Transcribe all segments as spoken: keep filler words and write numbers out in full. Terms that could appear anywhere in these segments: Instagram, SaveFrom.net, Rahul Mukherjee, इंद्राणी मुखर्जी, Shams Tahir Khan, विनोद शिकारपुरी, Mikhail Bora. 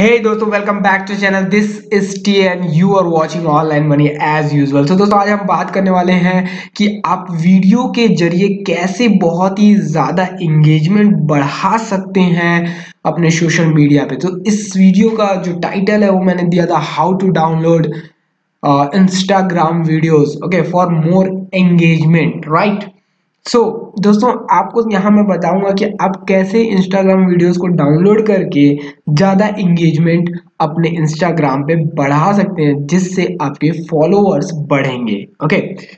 हे दोस्तों, welcome back to channel. This is T and you are watching online money as usual. So दोस्तों, आज हम बात करने वाले हैं कि आप वीडियो के जरिए कैसे बहुत ही ज़्यादा एंगेजमेंट बढ़ा सकते हैं अपने सोशल मीडिया पे। तो इस वीडियो का जो टाइटल है वो मैंने दिया था, how to download Instagram videos okay for more engagement, right. So so, दोस्तों, आपको यहाँ मैं बताऊंगा कि आप कैसे इंस्टाग्राम वीडियोस को डाउनलोड करके ज़्यादा एंगेजमेंट अपने इंस्टाग्राम पे बढ़ा सकते हैं, जिससे आपके फॉलोअर्स बढ़ेंगे ओके okay?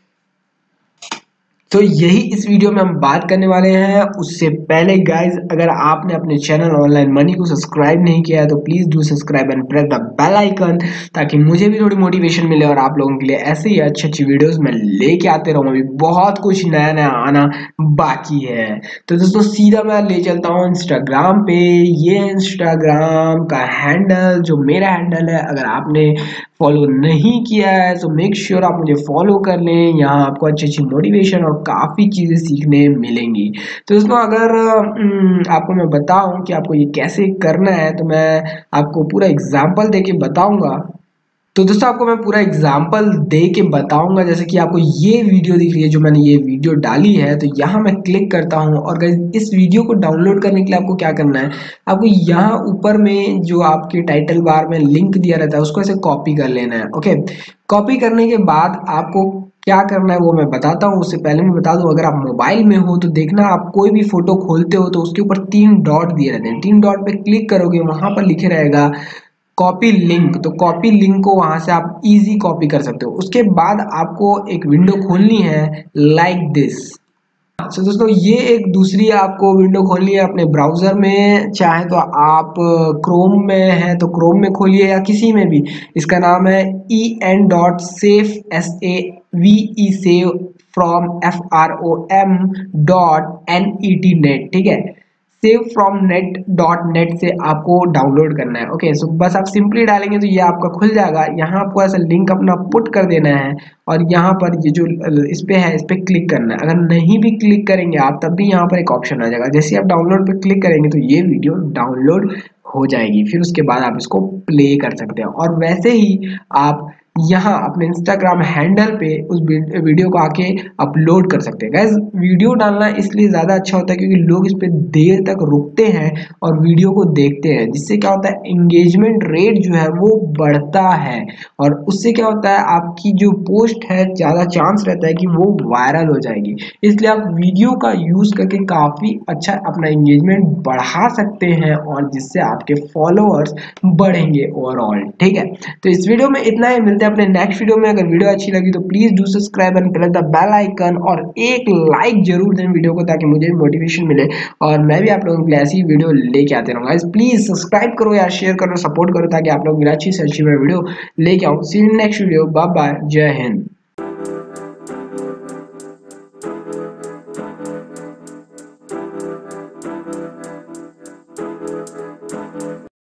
तो so, यही इस वीडियो में हम बात करने वाले हैं। उससे पहले गाइज, अगर आपने अपने चैनल ऑनलाइन मनी को सब्सक्राइब नहीं किया है तो please do subscribe and press the bell icon, ताकि मुझे भी थोड़ी मोटिवेशन मिले और आप लोगों के लिए ऐसे ही अच्छी अच्छी वीडियोस मैं लेके आते रहूँ। अभी बहुत कुछ नया नया आना बाकी है। तो दोस्तों, सीधा मैं ले चलता हूँ इंस्टाग्राम पे। ये इंस्टाग्राम का हैंडल जो मेरा हैंडल है, अगर आपने फॉलो नहीं किया है तो मेक श्योर आप मुझे फॉलो कर लें। यहाँ आपको अच्छी अच्छी मोटिवेशन और काफ़ी चीज़ें सीखने मिलेंगी। तो दोस्तों, अगर आपको मैं बताऊं कि आपको ये कैसे करना है तो मैं आपको पूरा एग्जाम्पल दे के बताऊँगा। तो दोस्तों, आपको मैं पूरा एग्जाम्पल दे के बताऊंगा। जैसे कि आपको ये वीडियो दिख रही है, जो मैंने ये वीडियो डाली है, तो यहाँ मैं क्लिक करता हूँ। और गाइस, इस वीडियो को डाउनलोड करने के लिए आपको क्या करना है, आपको यहाँ ऊपर में जो आपके टाइटल बार में लिंक दिया रहता है उसको ऐसे कॉपी कर लेना है ओके। कॉपी करने के बाद आपको क्या करना है वो मैं बताता हूँ। उससे पहले मैं बता दूँ, अगर आप मोबाइल में हो तो देखना, आप कोई भी फोटो खोलते हो तो उसके ऊपर तीन डॉट दिए रहते हैं। तीन डॉट पर क्लिक करोगे, वहाँ पर लिखे रहेगा कॉपी लिंक। तो कॉपी लिंक को वहां से आप इजी कॉपी कर सकते हो। उसके बाद आपको एक विंडो खोलनी है लाइक दिस। तो दोस्तों, ये एक दूसरी आपको विंडो खोलनी है अपने ब्राउजर में। चाहे तो आप क्रोम में हैं तो क्रोम में खोलिए या किसी में भी। इसका नाम है E N dot safe S A V E save from F R O M dot N E T net, ठीक है। सेव फ्रॉम डॉट नेट से आपको डाउनलोड करना है ओके। सो बस आप सिंपली डालेंगे तो ये आपका खुल जाएगा। यहाँ आपको ऐसा लिंक अपना पुट कर देना है और यहाँ पर ये जो इस पर है इस पर क्लिक करना है। अगर नहीं भी क्लिक करेंगे आप तब भी यहाँ पर एक ऑप्शन आ जाएगा। जैसे आप डाउनलोड पर क्लिक करेंगे तो ये वीडियो डाउनलोड हो जाएगी। फिर उसके बाद आप इसको प्ले कर सकते हैं। और वैसे ही आप यहाँ अपने इंस्टाग्राम हैंडल पे उस वीडियो को आके अपलोड कर सकते हैं। गाइस, वीडियो डालना इसलिए ज़्यादा अच्छा होता है क्योंकि लोग इस पे देर तक रुकते हैं और वीडियो को देखते हैं, जिससे क्या होता है एंगेजमेंट रेट जो है वो बढ़ता है। और उससे क्या होता है, आपकी जो पोस्ट है ज़्यादा चांस रहता है कि वो वायरल हो जाएगी। इसलिए आप वीडियो का यूज़ करके काफ़ी अच्छा अपना एंगेजमेंट बढ़ा सकते हैं और जिससे आपके फॉलोअर्स बढ़ेंगे ओवरऑल, ठीक है। तो इस वीडियो में इतना ही, मिलता अपने नेक्स्ट वीडियो में। अगर वीडियो अच्छी लगी तो please do subscribe and press the bell icon और एक लाइक जरूर दें वीडियो को, ताकि मुझे भी मोटिवेशन मिले और मैं भी आप लोगों के लिए ऐसी वीडियो लेके आते रहूंगा। प्लीज सब्सक्राइब करो या शेयर करो, सपोर्ट करो, ताकि आप लोग अच्छी से अच्छी वीडियो लेके आऊँ। See you next video, bye bye, जय हिंद।